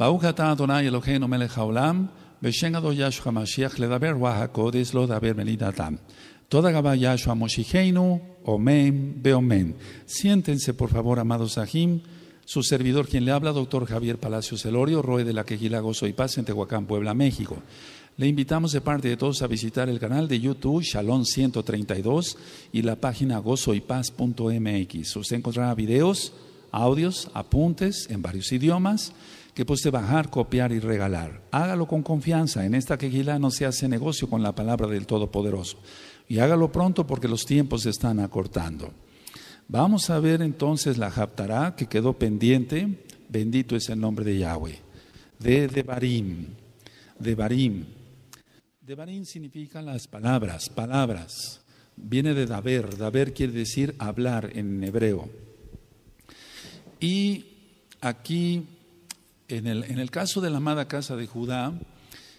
Baruch atah Adonai Eloheinu melech haolam, b'shem Adonai Yahshua Hamashiach, ledaber Ruach HaKodesh, lo daber melitatam. Toda Gabá Yahshua Moshiheinu, omen, beomen. Siéntense, por favor, amados Sahim. Su servidor, quien le habla, doctor Javier Palacios Celorio Roeh, de la Quejila Gozo y Paz en Tehuacán, Puebla, México. Le invitamos de parte de todos a visitar el canal de YouTube Shalom 132 y la página gozoypaz.mx. Usted encontrará videos, audios, apuntes en varios idiomas que puede bajar, copiar y regalar. Hágalo con confianza. En esta quejilá no se hace negocio con la palabra del Todopoderoso. Y hágalo pronto porque los tiempos se están acortando. Vamos a ver entonces la Haftará que quedó pendiente. Bendito es el nombre de Yahweh. De Debarim. Debarim. Debarim significa las palabras, palabras. Viene de daber. Daber quiere decir hablar en hebreo. Y aquí, en el caso de la amada casa de Judá,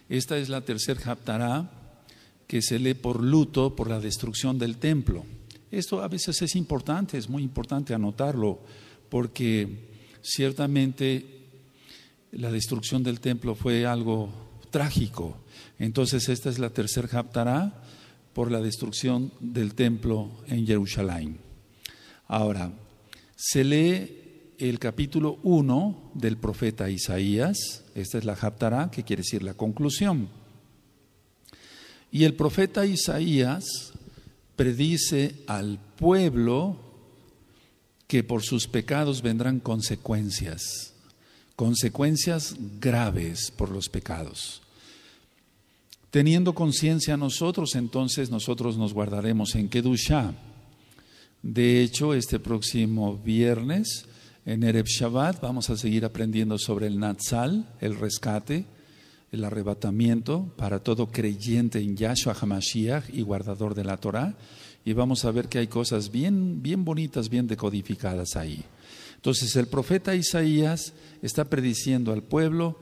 esta es la tercer Haftará que se lee por luto por la destrucción del templo. Esto a veces es importante, es muy importante anotarlo, porque ciertamente la destrucción del templo fue algo trágico. Entonces esta es la tercer Haftará por la destrucción del templo en Yerushalayim. Ahora, se lee el capítulo 1 del profeta Isaías. Esta es la Haftará, que quiere decir la conclusión. Y el profeta Isaías predice al pueblo que por sus pecados vendrán consecuencias, consecuencias graves por los pecados. Teniendo conciencia nosotros, entonces nosotros nos guardaremos en Kedushá. De hecho, este próximo viernes, en Erev Shabbat, vamos a seguir aprendiendo sobre el Natsal, el rescate, el arrebatamiento para todo creyente en Yahshua Hamashiach y guardador de la Torah. Y vamos a ver que hay cosas bien bonitas, bien decodificadas ahí. Entonces el profeta Isaías está prediciendo al pueblo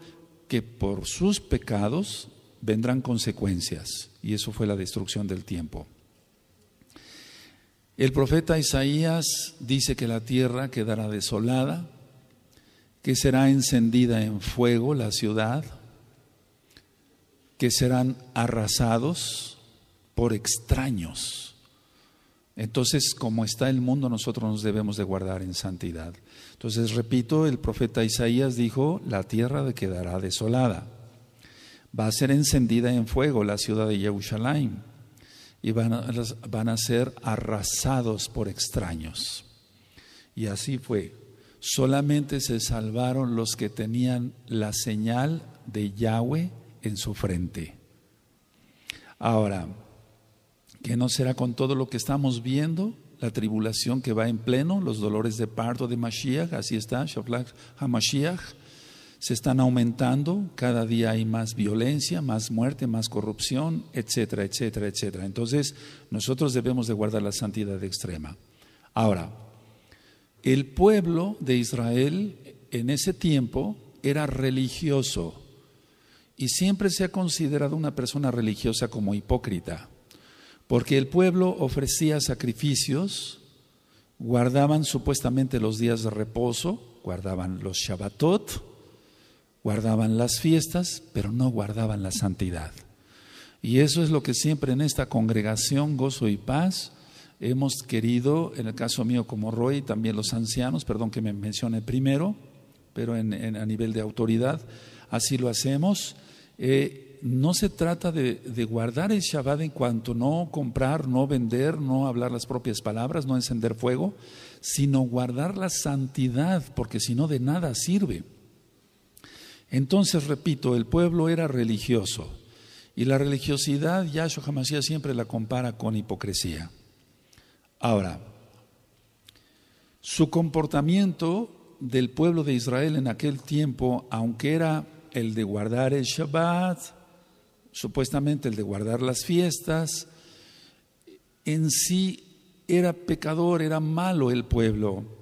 que por sus pecados vendrán consecuencias. Y eso fue la destrucción del templo. El profeta Isaías dice que la tierra quedará desolada, que será encendida en fuego la ciudad, que serán arrasados por extraños. Entonces, como está el mundo, nosotros nos debemos de guardar en santidad. Entonces, repito, el profeta Isaías dijo, la tierra quedará desolada. Va a ser encendida en fuego la ciudad de Yerushalayim. Y van a ser arrasados por extraños. Y así fue. Solamente se salvaron los que tenían la señal de Yahweh en su frente. Ahora, ¿qué no será con todo lo que estamos viendo? La tribulación que va en pleno, los dolores de parto de Mashiach, así está, Shalom HaMashiach, se están aumentando, cada día hay más violencia, más muerte, más corrupción, etcétera, etcétera, etcétera. Entonces, nosotros debemos de guardar la santidad extrema. Ahora, el pueblo de Israel en ese tiempo era religioso y siempre se ha considerado una persona religiosa como hipócrita, porque el pueblo ofrecía sacrificios, guardaban supuestamente los días de reposo, guardaban los Shabbatot, guardaban las fiestas, pero no guardaban la santidad. Y eso es lo que siempre en esta congregación Gozo y Paz hemos querido, en el caso mío como Roy, también los ancianos, perdón que me mencione primero, pero a nivel de autoridad, así lo hacemos. No se trata de guardar el Shabbat en cuanto no comprar, no vender, no hablar las propias palabras, no encender fuego, sino guardar la santidad, porque si no de nada sirve. Entonces, repito, el pueblo era religioso y la religiosidad Yahshua Hamashiach siempre la compara con hipocresía. Ahora, su comportamiento del pueblo de Israel en aquel tiempo, aunque era el de guardar el Shabbat, supuestamente el de guardar las fiestas, en sí era pecador, era malo el pueblo.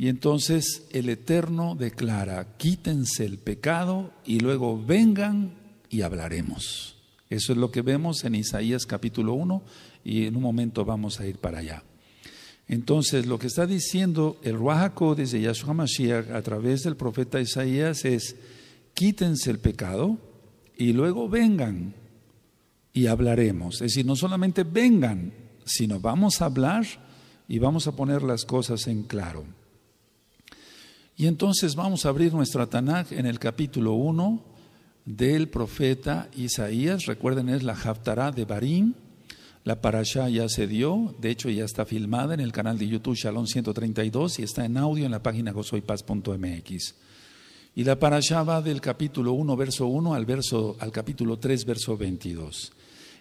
Y entonces el Eterno declara, quítense el pecado y luego vengan y hablaremos. Eso es lo que vemos en Isaías capítulo 1 y en un momento vamos a ir para allá. Entonces lo que está diciendo el Ruach HaKodesh de Yahshua Hamashiach a través del profeta Isaías es, quítense el pecado y luego vengan y hablaremos. Es decir, no solamente vengan, sino vamos a hablar y vamos a poner las cosas en claro. Y entonces vamos a abrir nuestra Tanakh en el capítulo 1 del profeta Isaías. Recuerden, es la Haftará de Debarim. La parashá ya se dio, de hecho ya está filmada en el canal de YouTube Shalom 132 y está en audio en la página gozoypaz.mx. Y la parashá va del capítulo 1, verso 1 al capítulo 3, verso 22.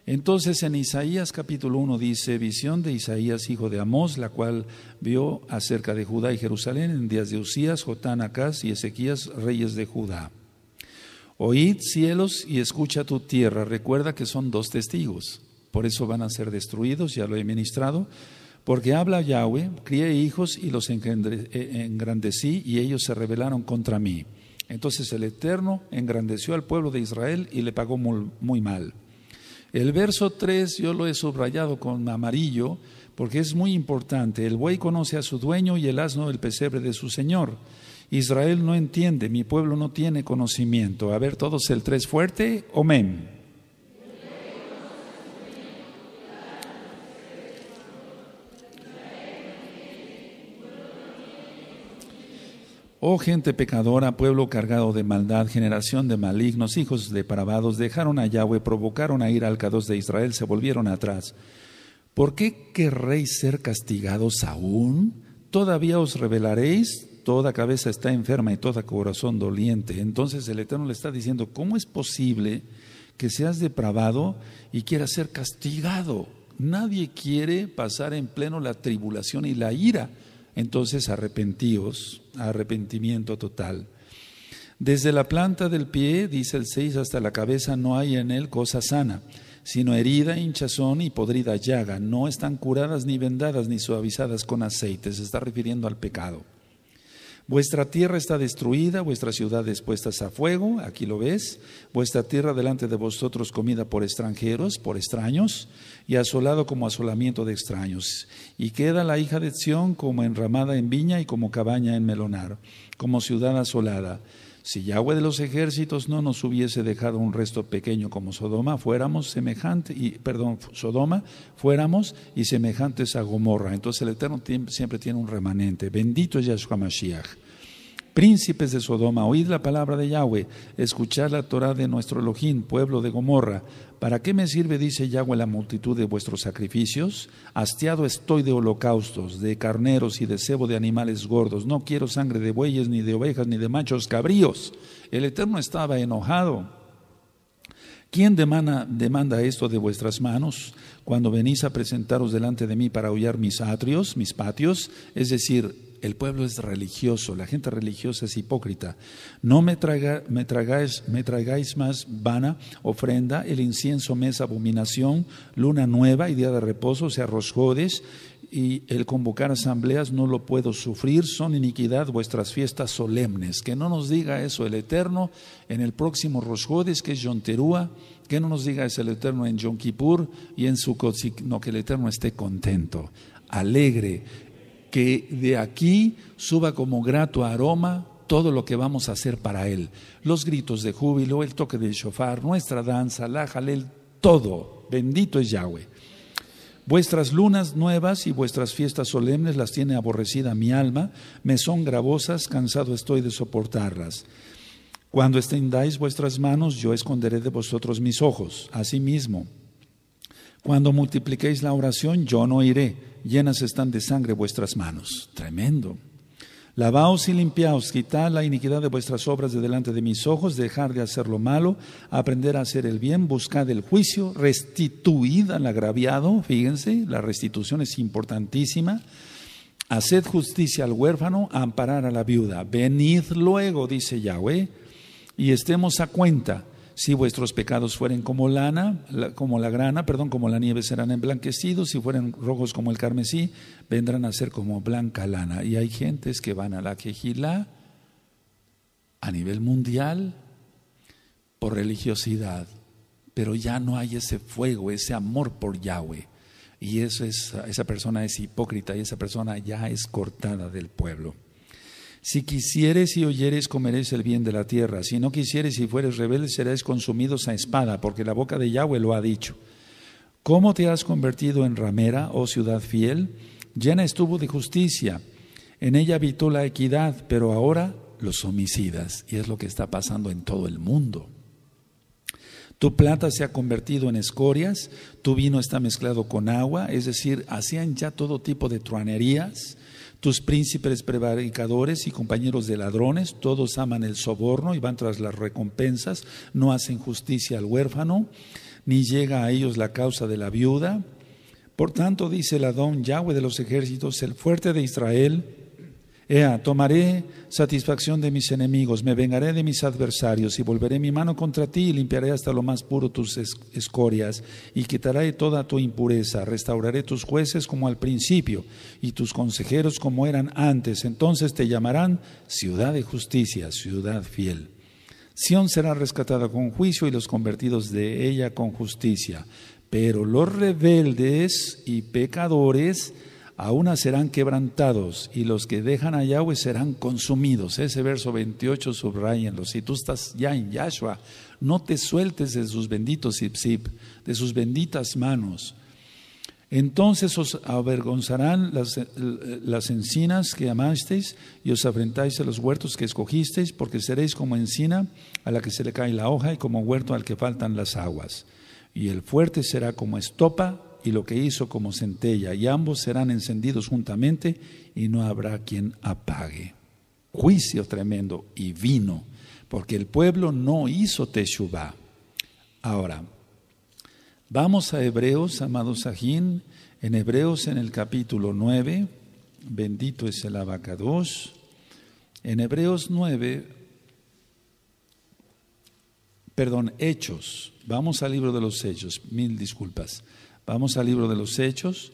Entonces en Isaías capítulo 1 dice: visión de Isaías, hijo de Amós, la cual vio acerca de Judá y Jerusalén en días de Usías, Jotán, Acaz y Ezequías, reyes de Judá. Oíd, cielos, y escucha tu tierra. Recuerda que son dos testigos. Por eso van a ser destruidos, ya lo he ministrado. Porque habla Yahweh: crié hijos y los engrandecí, y ellos se rebelaron contra mí. Entonces el Eterno engrandeció al pueblo de Israel y le pagó muy, muy mal. El verso 3 yo lo he subrayado con amarillo porque es muy importante. El buey conoce a su dueño y el asno el pesebre de su señor. Israel no entiende, mi pueblo no tiene conocimiento. A ver, todos el 3 fuerte, amén. Oh gente pecadora, pueblo cargado de maldad, generación de malignos, hijos depravados, dejaron a Yahweh, provocaron a ira al Kadosh de Israel, se volvieron atrás. ¿Por qué querréis ser castigados aún? Todavía os rebelaréis, toda cabeza está enferma y todo corazón doliente. Entonces el Eterno le está diciendo: ¿cómo es posible que seas depravado y quieras ser castigado? Nadie quiere pasar en pleno la tribulación y la ira. Entonces arrepentíos, arrepentimiento total. Desde la planta del pie, dice el 6, hasta la cabeza no hay en él cosa sana, sino herida, hinchazón y podrida llaga. No están curadas ni vendadas ni suavizadas con aceite. Se está refiriendo al pecado. Vuestra tierra está destruida, vuestras ciudades puestas a fuego, aquí lo ves, vuestra tierra delante de vosotros comida por extranjeros, por extraños, y asolado como asolamiento de extraños. Y queda la hija de Sión como enramada en viña y como cabaña en melonar, como ciudad asolada. Si Yahweh de los ejércitos no nos hubiese dejado un resto pequeño como Sodoma, fuéramos semejantes a Gomorra. Entonces el Eterno siempre tiene un remanente. Bendito es Yahshua Hamashiach. Príncipes de Sodoma, oíd la palabra de Yahweh, escuchad la Torah de nuestro Elohim, pueblo de Gomorra. ¿Para qué me sirve, dice Yahweh, la multitud de vuestros sacrificios? Hastiado estoy de holocaustos, de carneros y de sebo de animales gordos. No quiero sangre de bueyes, ni de ovejas, ni de machos cabríos. El Eterno estaba enojado. ¿Quién demanda esto de vuestras manos cuando venís a presentaros delante de mí para hollar mis atrios, mis patios? Es decir, el pueblo es religioso, la gente religiosa es hipócrita. No me traigáis más vana ofrenda, el incienso me es abominación, luna nueva y día de reposo, o sea, Rosjodes, y el convocar asambleas no lo puedo sufrir, son iniquidad vuestras fiestas solemnes. Que no nos diga eso el Eterno en el próximo Rosjodes, que es Yom Teruah, que no nos diga eso el Eterno en Yom Kippur y en Sukkot, no, que el Eterno esté contento, alegre. Que de aquí suba como grato aroma todo lo que vamos a hacer para Él. Los gritos de júbilo, el toque del shofar, nuestra danza, la jalel, todo. Bendito es Yahweh. Vuestras lunas nuevas y vuestras fiestas solemnes las tiene aborrecida mi alma. Me son gravosas, cansado estoy de soportarlas. Cuando extendáis vuestras manos, yo esconderé de vosotros mis ojos. Asimismo, cuando multipliquéis la oración, yo no iré. Llenas están de sangre vuestras manos. Tremendo. Lavaos y limpiaos, quitad la iniquidad de vuestras obras de delante de mis ojos, dejad de hacer lo malo, aprender a hacer el bien, buscad el juicio, restituid al agraviado. Fíjense, la restitución es importantísima. Haced justicia al huérfano, amparad a la viuda. Venid luego, dice Yahweh, y estemos a cuenta. Si vuestros pecados fueren como la nieve serán emblanquecidos, si fueren rojos como el carmesí, vendrán a ser como blanca lana. Y hay gentes que van a la quejilá a nivel mundial por religiosidad, pero ya no hay ese fuego, ese amor por Yahweh. Y esa persona es hipócrita y esa persona ya es cortada del pueblo. Si quisieres y oyeres, comeréis el bien de la tierra. Si no quisieres y fueres rebelde, seréis consumidos a espada, porque la boca de Yahweh lo ha dicho. ¿Cómo te has convertido en ramera, oh ciudad fiel? Llena estuvo de justicia. En ella habitó la equidad, pero ahora los homicidas. Y es lo que está pasando en todo el mundo. Tu plata se ha convertido en escorias, tu vino está mezclado con agua, es decir, hacían ya todo tipo de truanerías. Tus príncipes prevaricadores y compañeros de ladrones, todos aman el soborno y van tras las recompensas, no hacen justicia al huérfano, ni llega a ellos la causa de la viuda. Por tanto, dice el Adón, Yahweh de los ejércitos, el fuerte de Israel, Ea, tomaré satisfacción de mis enemigos, me vengaré de mis adversarios y volveré mi mano contra ti y limpiaré hasta lo más puro tus escorias y quitaré toda tu impureza. Restauraré tus jueces como al principio y tus consejeros como eran antes. Entonces te llamarán ciudad de justicia, ciudad fiel. Sión será rescatada con juicio y los convertidos de ella con justicia. Pero los rebeldes y pecadores aún serán quebrantados y los que dejan a Yahweh serán consumidos. Ese verso 28, subrayenlo. Si tú estás ya en Yahshua, no te sueltes de sus benditos zip, de sus benditas manos. Entonces os avergonzarán las encinas que amasteis y os afrentáis a los huertos que escogisteis, porque seréis como encina a la que se le cae la hoja y como huerto al que faltan las aguas. Y el fuerte será como estopa y lo que hizo como centella, y ambos serán encendidos juntamente y no habrá quien apague. Juicio tremendo y vino, porque el pueblo no hizo teshuvá. Ahora, vamos a Hebreos, amados Sajín, en Hebreos en el capítulo 9, bendito es el Abacados, en Hebreos 9, perdón, Hechos, vamos al libro de los Hechos, mil disculpas. Vamos al libro de los Hechos.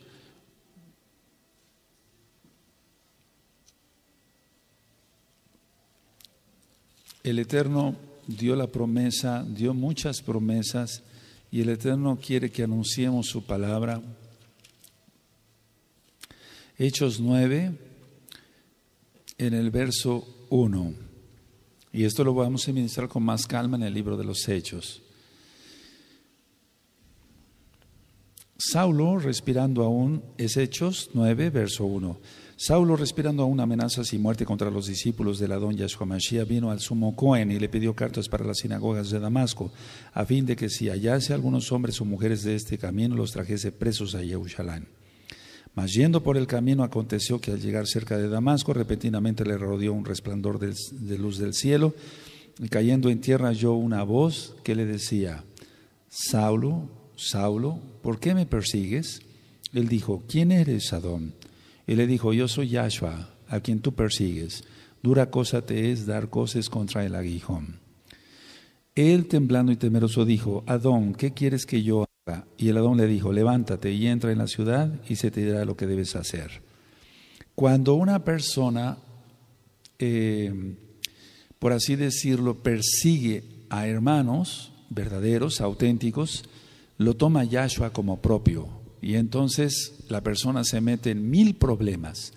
El Eterno dio la promesa, dio muchas promesas, y el Eterno quiere que anunciemos su palabra. Hechos 9, en el verso 1. Y esto lo vamos a ministrar con más calma en el libro de los Hechos. Saulo, respirando aún, es Hechos 9, verso 1. Saulo, respirando aún amenazas y muerte contra los discípulos del Adón Yahshua Hamashiach, vino al sumo Cohen y le pidió cartas para las sinagogas de Damasco, a fin de que si hallase algunos hombres o mujeres de este camino, los trajese presos a Yerushalayim. Mas yendo por el camino, aconteció que al llegar cerca de Damasco, repentinamente le rodeó un resplandor de luz del cielo, y cayendo en tierra oyó una voz que le decía, Saulo, Saulo, ¿por qué me persigues? Él dijo, ¿quién eres, Adón? Él le dijo, yo soy Yahshua, a quien tú persigues. Dura cosa te es dar coces contra el aguijón. Él, temblando y temeroso, dijo, Adón, ¿qué quieres que yo haga? Y el Adón le dijo, levántate y entra en la ciudad y se te dirá lo que debes hacer. Cuando una persona, por así decirlo, persigue a hermanos verdaderos, auténticos, lo toma Yahshua como propio y entonces la persona se mete en mil problemas.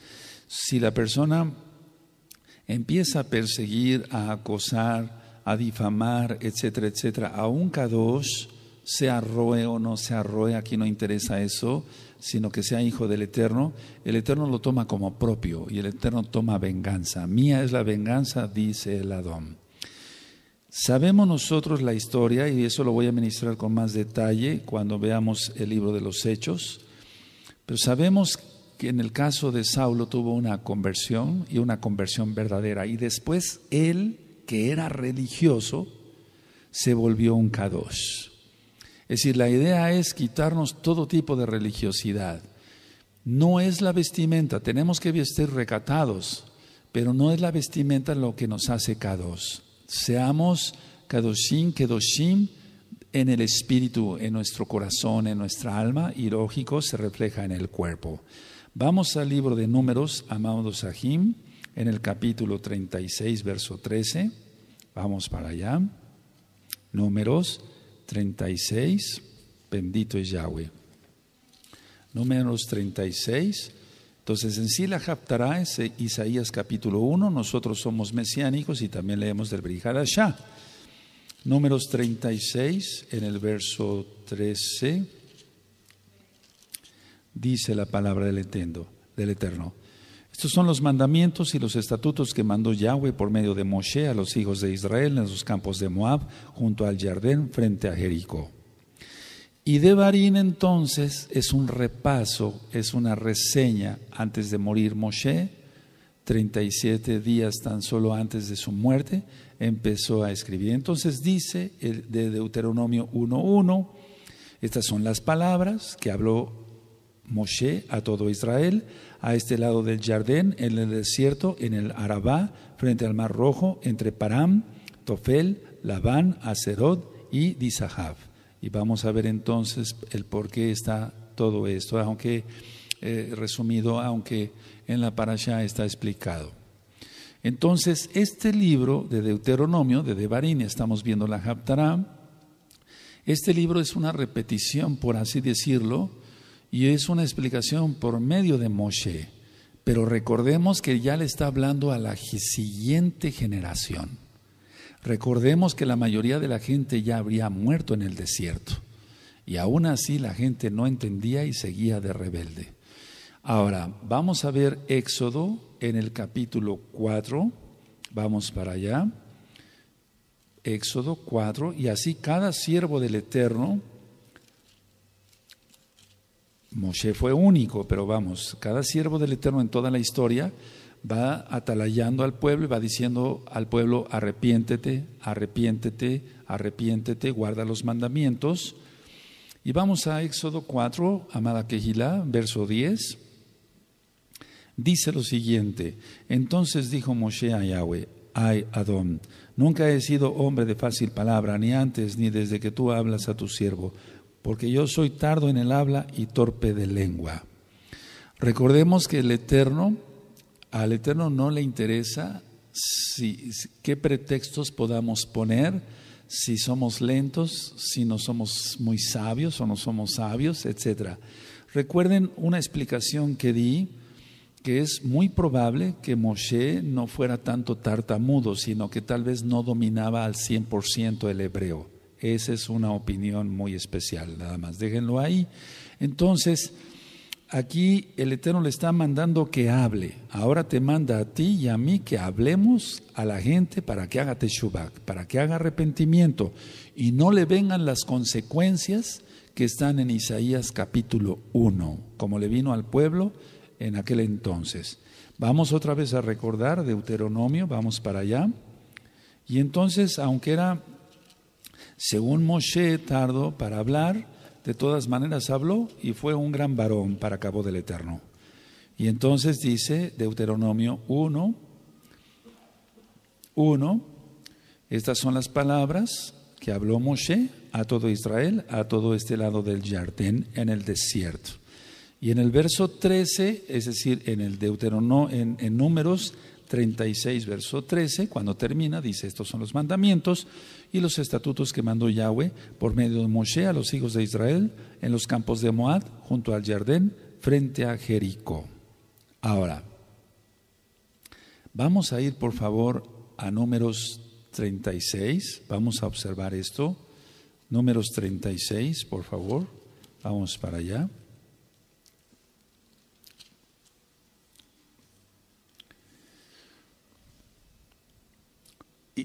Si la persona empieza a perseguir, a acosar, a difamar, etcétera, etcétera, a un Kadosh, sea Roeh o no sea Roeh, aquí no interesa eso, sino que sea hijo del Eterno, el Eterno lo toma como propio y el Eterno toma venganza. Mía es la venganza, dice el Adón. Sabemos nosotros la historia, y eso lo voy a ministrar con más detalle cuando veamos el libro de los Hechos, pero sabemos que en el caso de Saulo tuvo una conversión, y una conversión verdadera, y después él, que era religioso, se volvió un Kadosh. Es decir, la idea es quitarnos todo tipo de religiosidad. No es la vestimenta, tenemos que vestir recatados, pero no es la vestimenta lo que nos hace Kadosh. Seamos Kadoshim, Kedoshim en el espíritu, en nuestro corazón, en nuestra alma, y lógico se refleja en el cuerpo. Vamos al libro de Números, amados Sahim, en el capítulo 36, verso 13. Vamos para allá. Números 36, bendito es Yahweh. Números 36, Entonces, en sí la Haftará es Isaías capítulo 1, nosotros somos mesiánicos y también leemos del Brit Hadashá. Números 36, en el verso 13, dice la palabra del Eterno: estos son los mandamientos y los estatutos que mandó Yahweh por medio de Moshe a los hijos de Israel en los campos de Moab, junto al Yardén, frente a Jericó. Y Debarim, entonces, es un repaso, es una reseña. Antes de morir Moshe, 37 días tan solo antes de su muerte, empezó a escribir. Entonces dice de Deuteronomio 1:1, estas son las palabras que habló Moshe a todo Israel, a este lado del Yardén, en el desierto, en el Arabá, frente al Mar Rojo, entre Param, Tofel, Labán, Aserod y Disahab. Y vamos a ver entonces el por qué está todo esto, aunque resumido, aunque en la parashá está explicado. Entonces, este libro de Deuteronomio, de Devarim, estamos viendo la Haftará, este libro es una repetición, por así decirlo, y es una explicación por medio de Moshe. Pero recordemos que ya le está hablando a la siguiente generación. Recordemos que la mayoría de la gente ya habría muerto en el desierto, y aún así la gente no entendía y seguía de rebelde. Ahora, vamos a ver Éxodo en el capítulo 4, vamos para allá, Éxodo 4, y así cada siervo del Eterno, Moshe fue único, pero vamos, cada siervo del Eterno en toda la historia, va atalayando al pueblo y va diciendo al pueblo: arrepiéntete, arrepiéntete, arrepiéntete, guarda los mandamientos. Y vamos a Éxodo 4, amada Kehilá, verso 10. Dice lo siguiente: entonces dijo Moshe a Yahweh: ay, Adón, nunca he sido hombre de fácil palabra, ni antes ni desde que tú hablas a tu siervo, porque yo soy tardo en el habla y torpe de lengua. Recordemos que al Eterno no le interesa qué pretextos podamos poner, si somos lentos, si no somos muy sabios o no somos sabios, etc. Recuerden una explicación que di, que es muy probable que Moshe no fuera tanto tartamudo, sino que tal vez no dominaba al 100% el hebreo. Esa es una opinión muy especial, nada más, déjenlo ahí. Entonces, aquí el Eterno le está mandando que hable. Ahora te manda a ti y a mí que hablemos a la gente para que haga teshuvah, para que haga arrepentimiento, y no le vengan las consecuencias que están en Isaías capítulo 1, como le vino al pueblo en aquel entonces. Vamos otra vez a recordar Deuteronomio, vamos para allá. Y entonces, aunque era, según Moshe, tardo para hablar, de todas maneras habló y fue un gran varón para cabo del Eterno. Y entonces dice Deuteronomio 1:1, estas son las palabras que habló Moshe a todo Israel, a todo este lado del Yardén, en el desierto. Y en el verso 13, es decir, en el Deuteronomio, en Números 36, verso 13, cuando termina, dice: estos son los mandamientos y los estatutos que mandó Yahweh por medio de Moshe a los hijos de Israel en los campos de Moab, junto al Yardén, frente a Jericó. Ahora, vamos a ir por favor a Números 36, vamos a observar esto. Números 36, por favor, vamos para allá.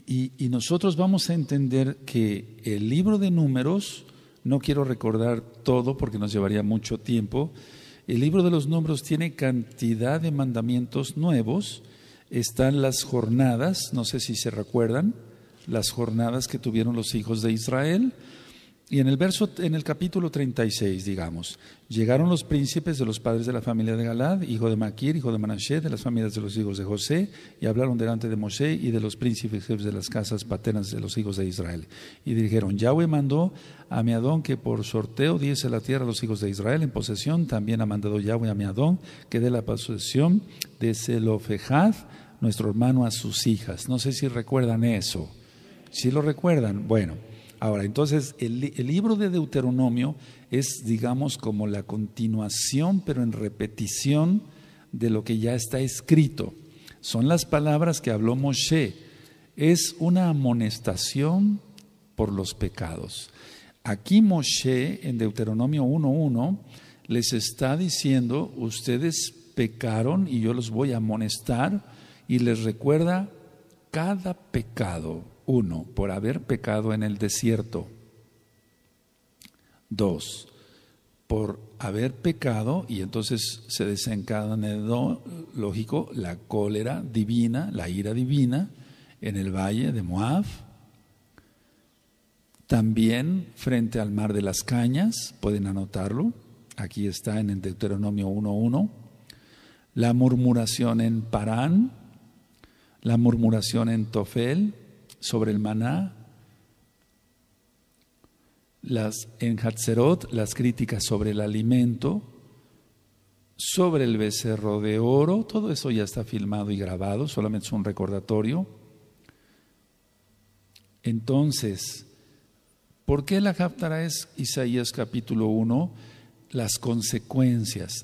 Y nosotros vamos a entender que el libro de Números, no quiero recordar todo porque nos llevaría mucho tiempo, el libro de los Números tiene cantidad de mandamientos nuevos. Están las jornadas, no sé si se recuerdan, las jornadas que tuvieron los hijos de Israel. Y en el capítulo 36, digamos, llegaron los príncipes de los padres de la familia de Galad, hijo de Maquir, hijo de Manashe, de las familias de los hijos de José, y hablaron delante de Moshe y de los príncipes jefes de las casas paternas de los hijos de Israel. Y dijeron: Yahweh mandó a Miadón que por sorteo diese la tierra a los hijos de Israel en posesión. También ha mandado Yahweh a Miadón que dé la posesión de Zelofejad, nuestro hermano, a sus hijas. No sé si recuerdan eso. ¿Sí lo recuerdan? Bueno. Ahora, entonces, el libro de Deuteronomio es, digamos, como la continuación, pero en repetición de lo que ya está escrito. Son las palabras que habló Moshe. Es una amonestación por los pecados. Aquí Moshe, en Deuteronomio 1:1, les está diciendo: ustedes pecaron y yo los voy a amonestar, y les recuerda cada pecado. 1, por haber pecado en el desierto. 2, por haber pecado, y entonces se desencadenó, lógico, la cólera divina, la ira divina en el valle de Moab. También frente al mar de las cañas, pueden anotarlo, aquí está en el Deuteronomio 1:1. La murmuración en Parán, la murmuración en Tofel, sobre el maná, en Hatzerot, las críticas sobre el alimento, sobre el becerro de oro. Todo eso ya está filmado y grabado, solamente es un recordatorio. Entonces, ¿por qué la Haftará es Isaías capítulo 1? Las consecuencias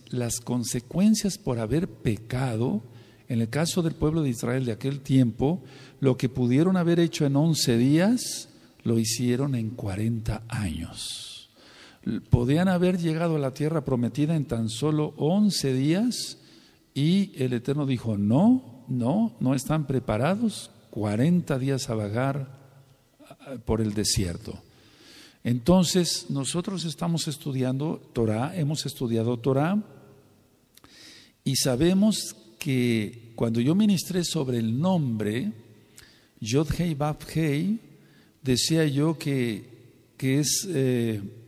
por haber pecado. En el caso del pueblo de Israel de aquel tiempo, lo que pudieron haber hecho en 11 días, lo hicieron en 40 años. Podían haber llegado a la tierra prometida en tan solo 11 días, y el Eterno dijo: no, no, no están preparados, 40 días a vagar por el desierto. Entonces, nosotros estamos estudiando Torah, hemos estudiado Torah, y sabemos que cuando yo ministré sobre el nombre Yod-Hei Vav-Hei, decía yo que es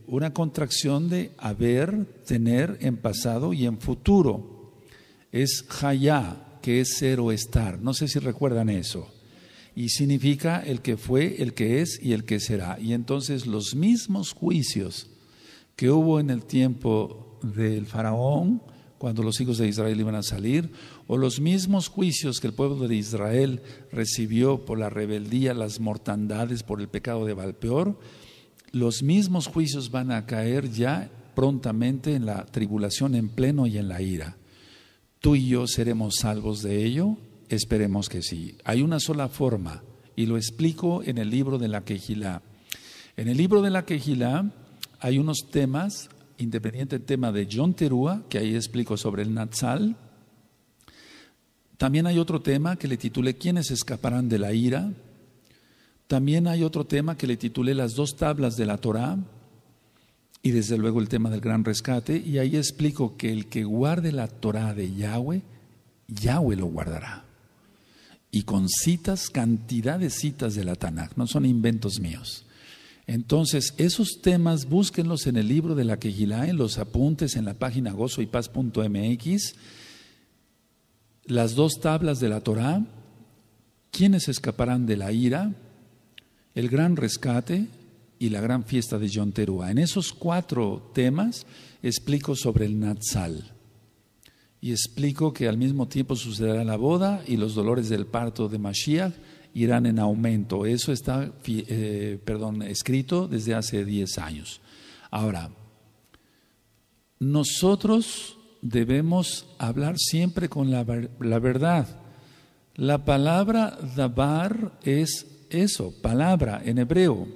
una contracción de haber, tener en pasado y en futuro. Es Hayá, que es ser o estar, no sé si recuerdan eso, y significa el que fue, el que es y el que será. Y entonces los mismos juicios que hubo en el tiempo del faraón, cuando los hijos de Israel iban a salir, o los mismos juicios que el pueblo de Israel recibió por la rebeldía, las mortandades, por el pecado de Balpeor, los mismos juicios van a caer ya prontamente en la tribulación en pleno y en la ira. ¿Tú y yo seremos salvos de ello? Esperemos que sí. Hay una sola forma, y lo explico en el libro de la Quejilá. En el libro de la Quejilá hay unos temas, independiente del tema de Yom Teruah, que ahí explico sobre el Natsal. También hay otro tema que le titulé ¿Quiénes escaparán de la ira? También hay otro tema que le titulé Las dos tablas de la Torah, y desde luego el tema del gran rescate. Y ahí explico que el que guarde la Torah de Yahweh, Yahweh lo guardará. Y con citas, cantidad de citas de la Tanakh, no son inventos míos. Entonces, esos temas búsquenlos en el libro de la Quejilá, en los apuntes, en la página gozoypaz.mx. Las dos tablas de la Torá, ¿quiénes escaparán de la ira?, el gran rescate y la gran fiesta de Yom Teruah. En esos 4 temas explico sobre el Natsal, y explico que al mismo tiempo sucederá la boda, y los dolores del parto de Mashiach irán en aumento. Eso está escrito desde hace 10 años. Ahora, nosotros debemos hablar siempre con la verdad. La palabra dabar es eso, palabra en hebreo,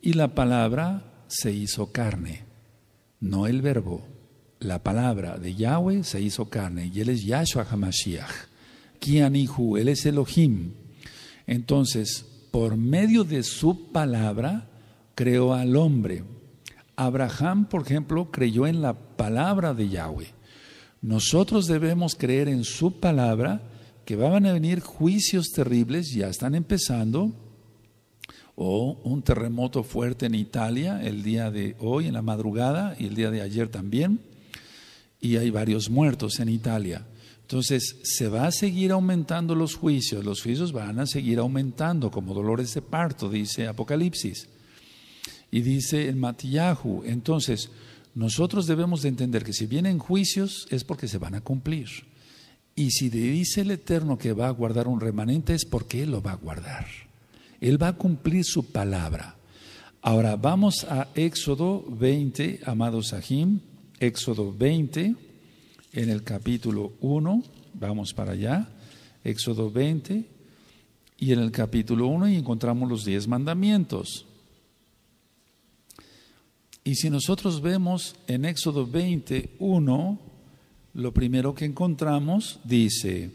y la palabra se hizo carne, no el verbo. La palabra de Yahweh se hizo carne, y él es Yahshua Hamashiach, Kianihu, él es Elohim. Entonces, por medio de su palabra, creó al hombre. Abraham, por ejemplo, creyó en la palabra de Yahweh. Nosotros debemos creer en su palabra, que van a venir juicios terribles, ya están empezando, o un terremoto fuerte en Italia el día de hoy, en la madrugada, y el día de ayer también, y hay varios muertos en Italia. Entonces, se va a seguir aumentando los juicios van a seguir aumentando, como dolores de parto, dice Apocalipsis, y dice el Matillahu. Entonces, nosotros debemos de entender que si vienen juicios es porque se van a cumplir, y si dice el Eterno que va a guardar un remanente es porque Él lo va a guardar, Él va a cumplir su palabra. Ahora, vamos a Éxodo 20, amados Sahim, Éxodo 20, en el capítulo 1, vamos para allá, Éxodo 20, y en el capítulo 1 y encontramos los 10 mandamientos. Y si nosotros vemos en Éxodo 20:1, lo primero que encontramos dice: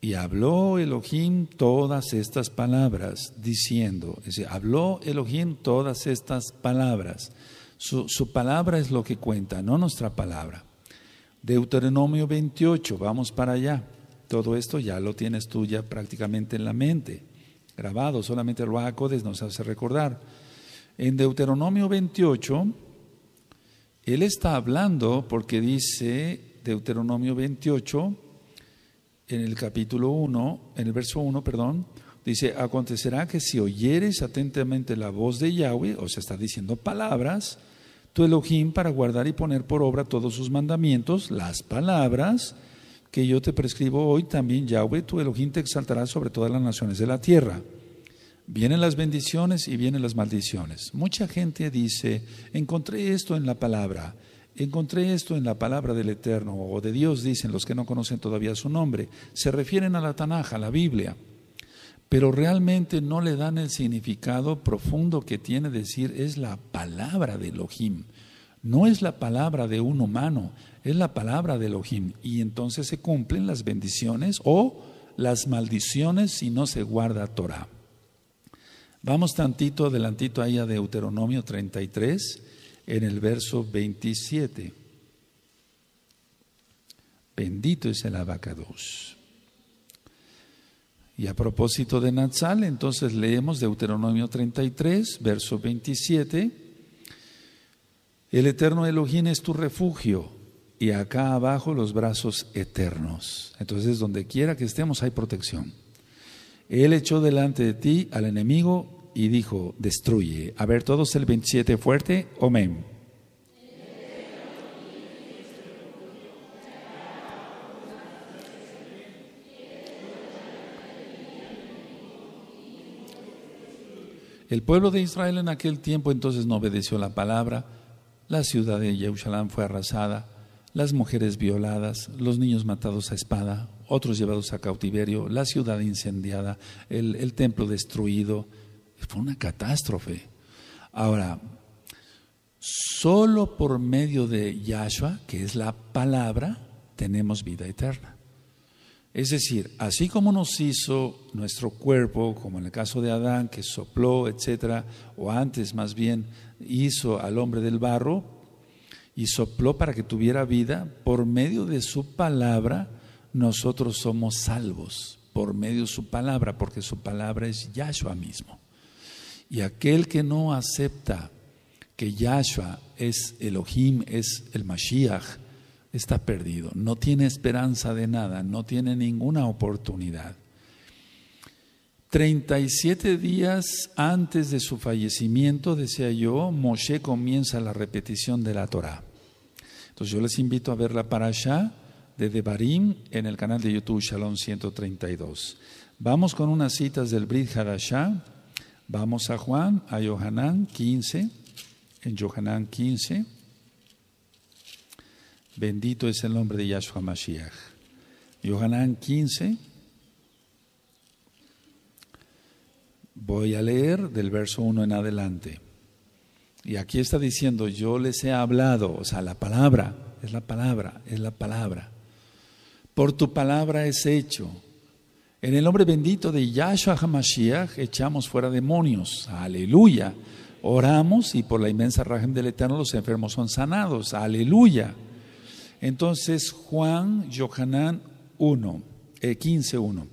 y habló Elohim todas estas palabras, diciendo, es decir, habló Elohim todas estas palabras. Su palabra es lo que cuenta, no nuestra palabra. Deuteronomio 28, vamos para allá. Todo esto ya lo tienes tú ya prácticamente en la mente, grabado, solamente Ruach HaKodesh nos hace recordar. En Deuteronomio 28, él está hablando porque dice, Deuteronomio 28, en el capítulo 1, en el verso 1, perdón, dice: acontecerá que si oyeres atentamente la voz de Yahweh, o sea, está diciendo palabras, tu Elohim, para guardar y poner por obra todos sus mandamientos, las palabras que yo te prescribo hoy, también Yahweh, tu Elohim, te exaltará sobre todas las naciones de la tierra. Vienen las bendiciones y vienen las maldiciones. Mucha gente dice: encontré esto en la palabra, encontré esto en la palabra del Eterno o de Dios, dicen los que no conocen todavía su nombre. Se refieren a la Tanakh, a la Biblia, pero realmente no le dan el significado profundo que tiene decir es la palabra de Elohim. No es la palabra de un humano, es la palabra de Elohim. Y entonces se cumplen las bendiciones o las maldiciones si no se guarda Torah. Vamos tantito adelantito ahí a Deuteronomio 33, en el verso 27. Bendito es el abacados. Y a propósito de Natsal, entonces leemos Deuteronomio 33, verso 27. El eterno Elohim es tu refugio, y acá abajo los brazos eternos. Entonces, donde quiera que estemos hay protección. Él echó delante de ti al enemigo y dijo: destruye. A ver, todos el 27 fuerte. Amén. El pueblo de Israel en aquel tiempo entonces no obedeció la palabra. La ciudad de Yerushalayim fue arrasada, las mujeres violadas, los niños matados a espada, otros llevados a cautiverio, la ciudad incendiada, el templo destruido. Fue una catástrofe. Ahora, solo por medio de Yahshua, que es la palabra, tenemos vida eterna. Es decir, así como nos hizo nuestro cuerpo, como en el caso de Adán, que sopló, etcétera, o antes más bien hizo al hombre del barro y sopló para que tuviera vida, por medio de su palabra nosotros somos salvos, por medio de su palabra, porque su palabra es Yahshua mismo. Y aquel que no acepta que Yahshua es Elohim, es el Mashiach, está perdido, no tiene esperanza de nada, no tiene ninguna oportunidad. 37 días antes de su fallecimiento, decía yo, Moshe comienza la repetición de la Torah. Entonces yo les invito a ver la parashá de Debarim en el canal de YouTube Shalom 132. Vamos con unas citas del Brit Hadashá. Vamos a Juan, a Yohanan 15, en Yohanan 15. Bendito es el nombre de Yahshua Hamashiach. Yohanan 15. Voy a leer del verso 1 en adelante. Y aquí está diciendo: yo les he hablado, o sea, la palabra, es la palabra, es la palabra. Por tu palabra es hecho. En el nombre bendito de Yahshua Hamashiach echamos fuera demonios. Aleluya. Oramos y por la inmensa rajem del Eterno los enfermos son sanados. Aleluya. Entonces Juan, Yohanan 15:1.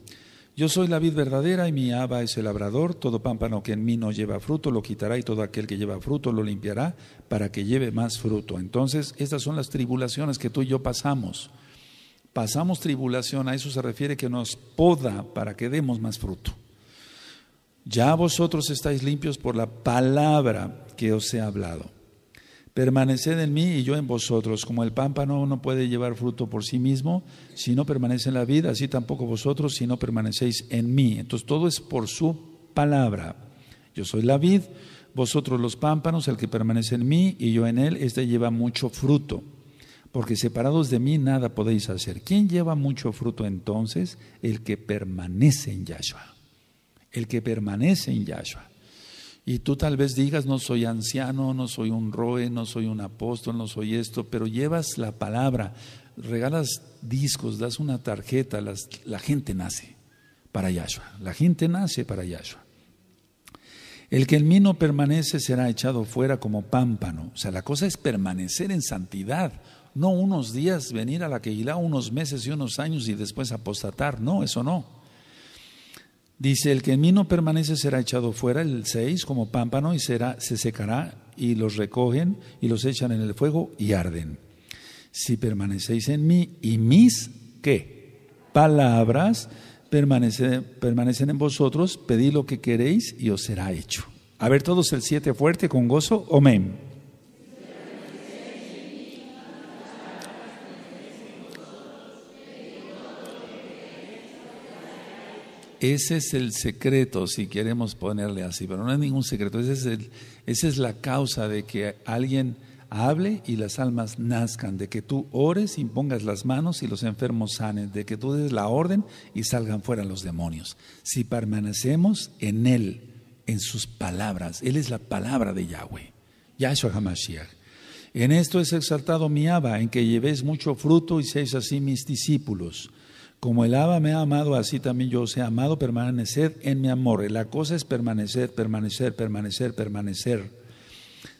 Yo soy la vid verdadera y mi Abba es el labrador. Todo pámpano que en mí no lleva fruto lo quitará, y todo aquel que lleva fruto lo limpiará para que lleve más fruto. Entonces, estas son las tribulaciones que tú y yo pasamos. Pasamos tribulación, a eso se refiere que nos poda para que demos más fruto. Ya vosotros estáis limpios por la palabra que os he hablado. Permaneced en mí y yo en vosotros. Como el pámpano no puede llevar fruto por sí mismo si no permanece en la vid, así tampoco vosotros si no permanecéis en mí. Entonces todo es por su palabra. Yo soy la vid, vosotros los pámpanos. El que permanece en mí y yo en él, este lleva mucho fruto, porque separados de mí nada podéis hacer. ¿Quién lleva mucho fruto entonces? El que permanece en Yahshua. El que permanece en Yahshua. Y tú tal vez digas, no soy anciano, no soy un roe, no soy un apóstol, no soy esto, pero llevas la palabra, regalas discos, das una tarjeta, la gente nace para Yahshua. La gente nace para Yahshua. El que en mí no permanece será echado fuera como pámpano. O sea, la cosa es permanecer en santidad. No unos días venir a la Kehilá, unos meses y unos años y después apostatar. No, eso no. Dice, el que en mí no permanece será echado fuera, el 6, como pámpano, y se secará, y los recogen, y los echan en el fuego, y arden. Si permanecéis en mí, y mis, ¿qué? Palabras, permanecen en vosotros, pedid lo que queréis, y os será hecho. A ver todos el 7 fuerte, con gozo, amén. Ese es el secreto, si queremos ponerle así, pero no es ningún secreto. Esa es la causa de que alguien hable y las almas nazcan, de que tú ores, impongas las manos y los enfermos sanen, de que tú des la orden y salgan fuera los demonios. Si permanecemos en Él, en sus palabras, Él es la palabra de Yahweh, Yahshua Hamashiach. En esto es exaltado mi Abba, en que llevéis mucho fruto y seáis así mis discípulos. Como el Abba me ha amado, así también yo os he amado, permaneced en mi amor. La cosa es permanecer, permanecer, permanecer, permanecer.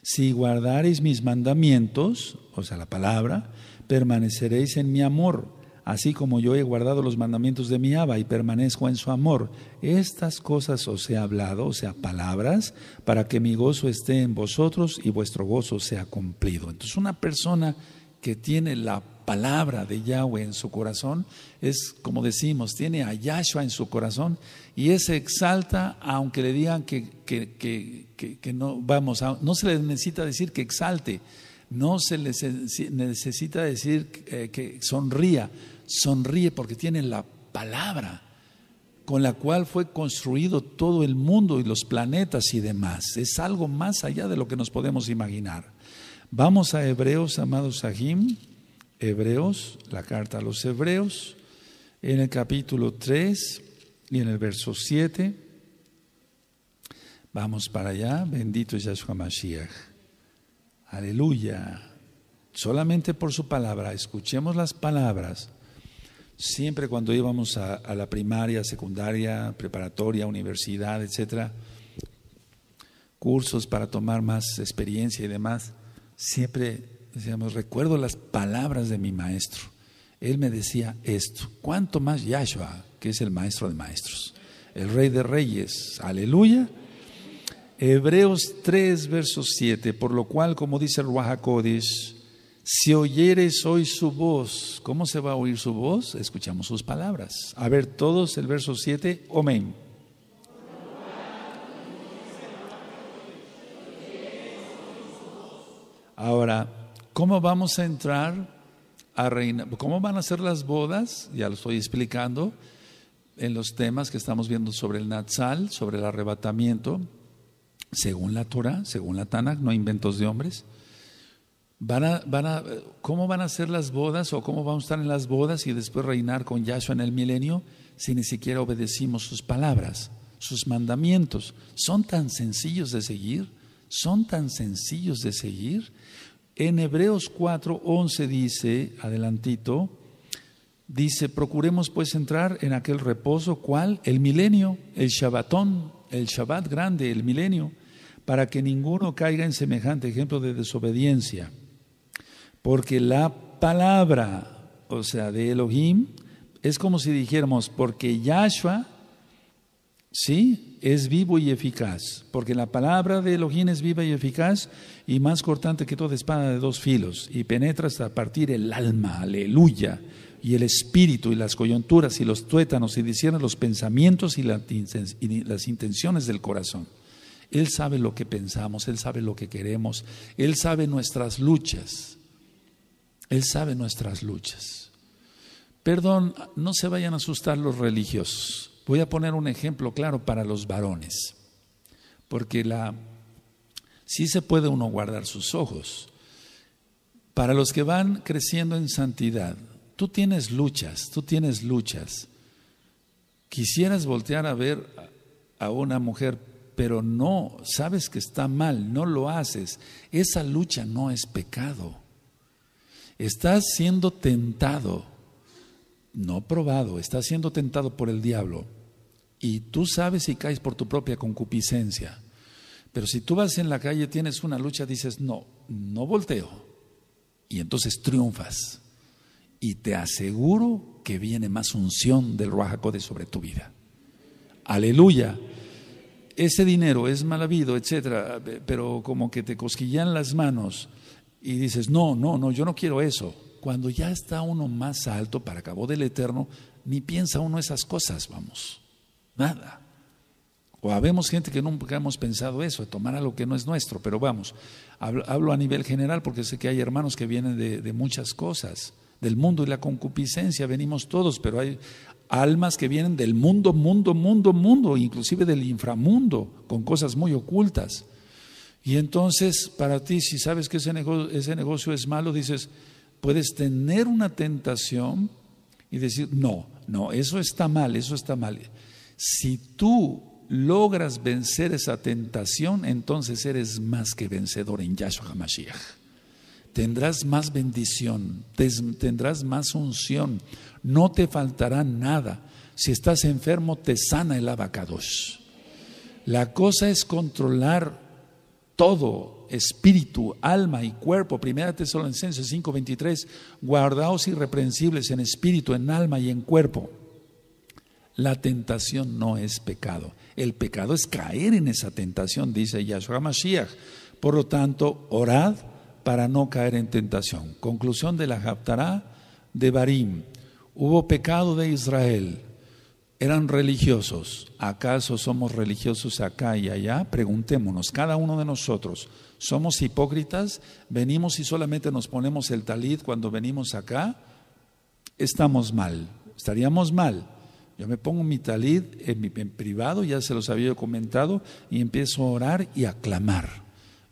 Si guardareis mis mandamientos, o sea, la palabra, permaneceréis en mi amor, así como yo he guardado los mandamientos de mi Abba y permanezco en su amor. Estas cosas os he hablado, o sea, palabras, para que mi gozo esté en vosotros y vuestro gozo sea cumplido. Entonces, una persona que tiene la palabra de Yahweh en su corazón, es como decimos, tiene a Yahshua en su corazón y ese exalta, aunque le digan que no vamos a, no se le necesita decir que exalte, no se le necesita decir que sonría, sonríe porque tiene la palabra con la cual fue construido todo el mundo y los planetas y demás. Es algo más allá de lo que nos podemos imaginar. Vamos a Hebreos, amados Sahim. Hebreos, la carta a los Hebreos, en el capítulo 3 y en el verso 7. Vamos para allá, bendito es Yahshua Mashiach. Aleluya. Solamente por su palabra, escuchemos las palabras. Siempre cuando íbamos a la primaria, secundaria, preparatoria, universidad, etcétera, cursos para tomar más experiencia y demás, siempre decíamos, recuerdo las palabras de mi maestro. Él me decía esto. ¿Cuánto más Yahshua, que es el maestro de maestros, el rey de reyes? Aleluya. Hebreos 3, verso 7. Por lo cual, como dice el Ruach HaKodesh, si oyeres hoy su voz. ¿Cómo se va a oír su voz? Escuchamos sus palabras. A ver todos el verso 7. Amén. Ahora, ¿cómo vamos a entrar a reinar? ¿Cómo van a ser las bodas? Ya lo estoy explicando en los temas que estamos viendo sobre el Natsal, sobre el arrebatamiento. Según la Torah, según la Tanakh, no inventos de hombres. ¿Cómo van a ser las bodas o cómo vamos a estar en las bodas y después reinar con Yahshua en el milenio si ni siquiera obedecimos sus palabras, sus mandamientos? Son tan sencillos de seguir, son tan sencillos de seguir. En Hebreos 4:11 dice, adelantito, dice, procuremos pues entrar en aquel reposo, ¿cuál? El milenio, el Shabbatón, el Shabbat grande, el milenio, para que ninguno caiga en semejante ejemplo de desobediencia. Porque la palabra, o sea, de Elohim, es como si dijéramos, porque Yahshua, ¿sí?, es vivo y eficaz, porque la palabra de Elohim es viva y eficaz y más cortante que toda espada de dos filos y penetra hasta partir el alma, aleluya, y el espíritu y las coyunturas y los tuétanos y discierne los pensamientos y las intenciones del corazón. Él sabe lo que pensamos, Él sabe lo que queremos, Él sabe nuestras luchas, Él sabe nuestras luchas. Perdón, no se vayan a asustar los religiosos. Voy a poner un ejemplo claro para los varones, porque sí se puede uno guardar sus ojos, Para los que van creciendo en santidad, tú tienes luchas, tú tienes luchas. Quisieras voltear a ver a una mujer, pero no, sabes que está mal, no lo haces. Esa lucha no es pecado. Estás siendo tentado, no probado, estás siendo tentado por el diablo. Y tú sabes si caes por tu propia concupiscencia. Pero si tú vas en la calle, tienes una lucha, dices, no, no volteo. Y entonces triunfas. Y te aseguro que viene más unción del Ruach HaKodesh sobre tu vida. Aleluya. Ese dinero es mal habido, etcétera, pero como que te cosquillan las manos y dices, no, no, no, yo no quiero eso. Cuando ya está uno más alto, para acabó del Eterno, ni piensa uno esas cosas, vamos, nada. O habemos gente que nunca hemos pensado eso, tomar algo que no es nuestro, pero vamos, hablo a nivel general porque sé que hay hermanos que vienen de muchas cosas, del mundo y la concupiscencia, venimos todos, pero hay almas que vienen del mundo, mundo, inclusive del inframundo, con cosas muy ocultas. Y entonces, para ti, si sabes que ese negocio es malo, dices, puedes tener una tentación y decir, no, no, eso está mal, eso está mal. Si tú logras vencer esa tentación, entonces eres más que vencedor en Yahshua Hamashiach. Tendrás más bendición, tendrás más unción, no te faltará nada. Si estás enfermo, te sana el Abba Kadosh. La cosa es controlar todo, espíritu, alma y cuerpo. Primera Tesalonicenses 5:23, guardaos irreprensibles en espíritu, en alma y en cuerpo. La tentación no es pecado. El pecado es caer en esa tentación, dice Yahshua Hamashiach. Por lo tanto, orad para no caer en tentación. Conclusión de la Haftará de Debarim. Hubo pecado de Israel. Eran religiosos. ¿Acaso somos religiosos acá y allá? Preguntémonos, cada uno de nosotros, ¿somos hipócritas? ¿Venimos y solamente nos ponemos el talid cuando venimos acá? Estamos mal, estaríamos mal. Yo me pongo mi talid en privado, ya se los había comentado, y empiezo a orar y a clamar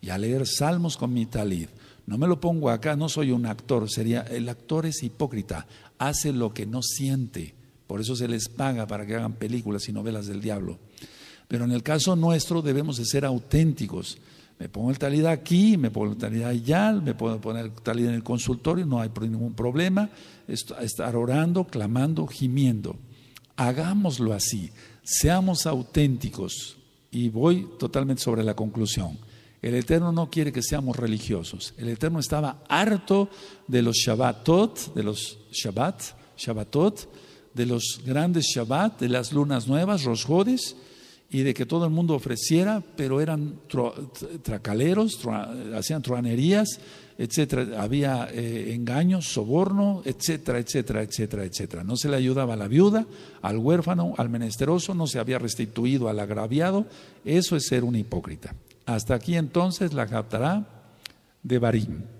y a leer salmos con mi talid. No me lo pongo acá, no soy un actor, sería, el actor es hipócrita, hace lo que no siente, por eso se les paga para que hagan películas y novelas del diablo. Pero en el caso nuestro debemos de ser auténticos. Me pongo el talid aquí, me pongo el talid allá, me puedo poner el talid en el consultorio, no hay ningún problema, estar orando, clamando, gimiendo. Hagámoslo así, seamos auténticos. Y voy totalmente sobre la conclusión. El Eterno no quiere que seamos religiosos. El Eterno estaba harto de los Shabbatot, de los Shabbatot, de los grandes Shabbat, de las lunas nuevas, Rosjodes, y de que todo el mundo ofreciera, pero eran tracaleros, hacían truanerías, etcétera. Había engaños, soborno, etcétera, etcétera, etcétera, etcétera. No se le ayudaba a la viuda, al huérfano, al menesteroso, no se había restituido al agraviado. Eso es ser un hipócrita. Hasta aquí entonces la Haftará de Barim.